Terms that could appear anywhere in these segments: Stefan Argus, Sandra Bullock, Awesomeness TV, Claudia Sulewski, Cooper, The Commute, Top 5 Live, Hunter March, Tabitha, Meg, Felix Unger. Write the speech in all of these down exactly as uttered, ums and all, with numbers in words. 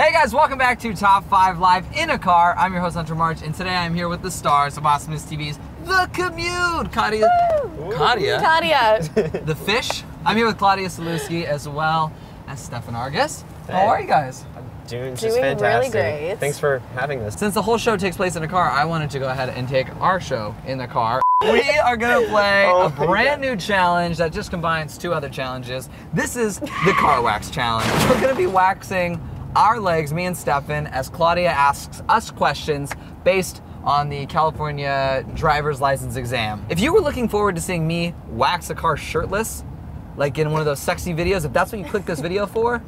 Hey guys, welcome back to Top five Live in a Car. I'm your host Hunter March, and today I'm here with the stars of Awesomeness T V's The Commute. Claudia, Woo. Claudia, Claudia, the fish. I'm here with Claudia Sulewski as well as Stefan Argus. Hey. How are you guys? Doing just fantastic. Really great. Thanks for having us. Since the whole show takes place in a car, I wanted to go ahead and take our show in the car. We are gonna play oh a brand God. new challenge that just combines two other challenges. This is the car wax challenge. We're gonna be waxing our legs, me and Stefan, as Claudia asks us questions based on the California driver's license exam. If you were looking forward to seeing me wax a car shirtless, like in one of those sexy videos, if that's what you clicked this video for,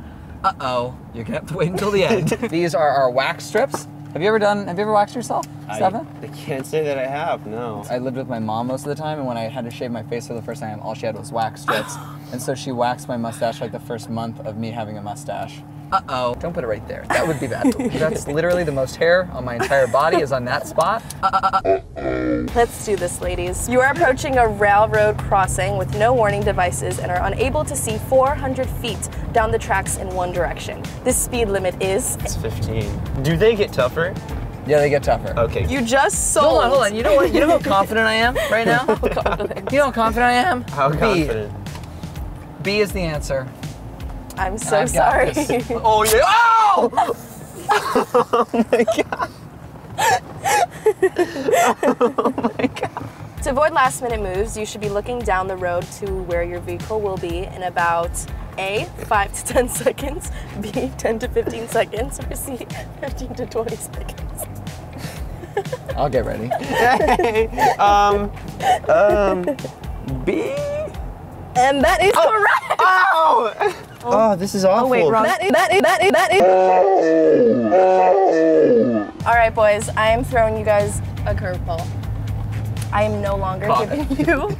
uh-oh, you're gonna have to wait until the end. These are our wax strips. Have you ever done, have you ever waxed yourself, Stefan? I, I can't say that I have, no. I lived with my mom most of the time, and when I had to shave my face for the first time, all she had was wax strips. And so she waxed my mustache like the first month of me having a mustache. Uh-oh. Don't put it right there. That would be bad. That's literally the most hair on my entire body is on that spot. Uh-oh. Let's do this, ladies. You are approaching a railroad crossing with no warning devices and are unable to see four hundred feet down the tracks in one direction. This speed limit is... It's fifteen. Do they get tougher? Yeah, they get tougher. Okay. You just sold. Hold on, hold on. You know what? You know how confident I am right now? How confident. You know how confident I am? How B. confident? B is the answer. I'm so sorry. This. Oh yeah! Oh! Oh my god! Oh my god! To avoid last-minute moves, you should be looking down the road to where your vehicle will be in about A, five to ten seconds; B, ten to fifteen seconds; or C, fifteen to twenty seconds. I'll get ready. Hey, um, um, B. And that is oh. correct. Oh. Oh, this is awful. Oh, wait, wrong. That is, that is, that is, that is. All right, boys, I am throwing you guys a curveball. I am no longer Caught giving it. you,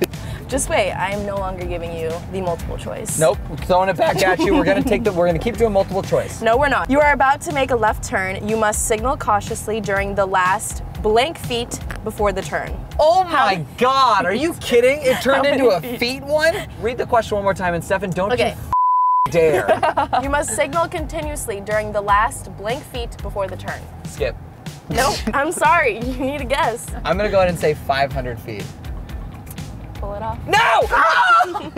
just wait, I am no longer giving you the multiple choice. Nope, we're throwing it back at you. We're gonna take the, we're gonna keep doing multiple choice. No, we're not. You are about to make a left turn. You must signal cautiously during the last blank feet before the turn. Oh my How God, are you kidding? It turned into a feet? feet one? Read the question one more time, and Stefan, don't okay. you dare. You must signal continuously during the last blank feet before the turn. Skip. Nope, I'm sorry, you need to guess. I'm gonna go ahead and say five hundred feet. Pull it off. No! Oh!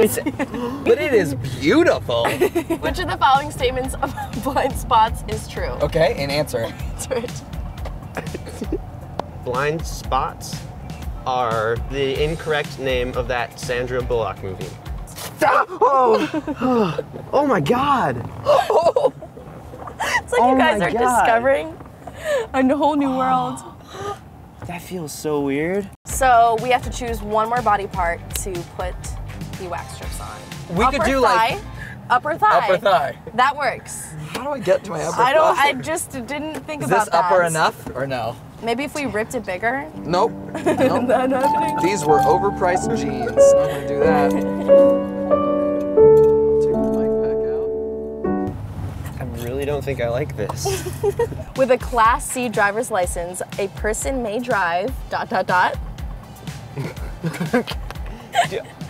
But it is beautiful. Which of the following statements about blind spots is true? Okay, and answer it. Answer it. Blind spots are the incorrect name of that Sandra Bullock movie. Stop! Oh, oh my God! Oh. It's like oh you guys are God. discovering a whole new oh. world. That feels so weird. So we have to choose one more body part to put the wax strips on. We upper could do thigh, like upper thigh. Upper thigh. That works. How do I get to my upper thigh? I don't. Thigh? I just didn't think Is about that. Is this upper enough or no? Maybe if we ripped it bigger? Nope. Nope. Not happening. These were overpriced jeans. Not gonna do that. I'll take the mic back out. I really don't think I like this. With a Class C driver's license, a person may drive dot dot dot.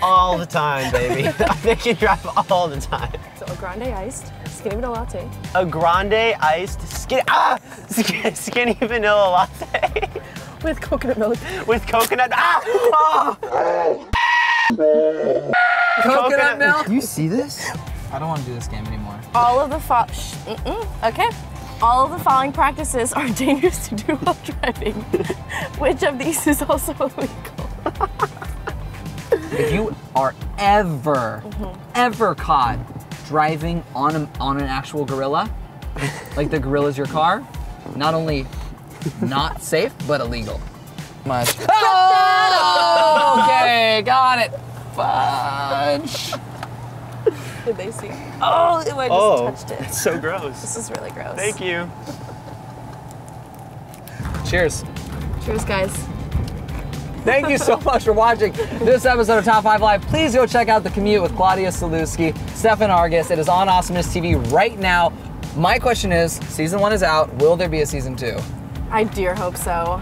All the time, baby. I think you drive all the time. So a grande iced, skinny vanilla latte. A grande iced, skinny, ah! Skinny vanilla latte. With coconut milk. With coconut, ah! Oh! Coconut, coconut milk. Do you see this? I don't want to do this game anymore. All of the, fo shh, mm-mm, okay. All of the following practices are dangerous to do while driving. Which of these is also illegal? If you are ever, mm-hmm. ever caught driving on a, on an actual gorilla, like the gorilla's your car, not only not safe, but illegal. Much. Oh, okay, got it. Fudge. Did they see? Oh, ew, I just oh, touched it. It's so gross. This is really gross. Thank you. Cheers. Cheers, guys. Thank you so much for watching this episode of Top five Live. Please go check out The Commute with Claudia Sulewski, Stefan Argus. It is on Awesomeness T V right now. My question is, season one is out. Will there be a season two? I dear hope so.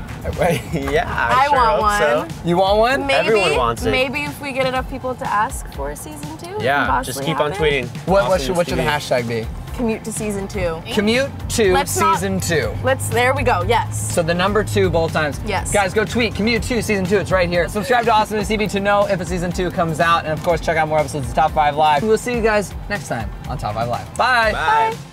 Yeah, I, I sure want hope one. So. You want one? Maybe, Everyone wants it. Maybe if we get enough people to ask for a season two. Yeah, just keep happen. on tweeting. What, what, should, what should the hashtag be? Commute to season two. Commute to let's season not, two. Let's, there we go, yes. So the number two both times. Yes. Guys, go tweet Commute to season two, it's right here. Subscribe to Awesomeness T V to know if a season two comes out. And of course, check out more episodes of Top five Live. We'll see you guys next time on Top five Live. Bye. Bye. Bye.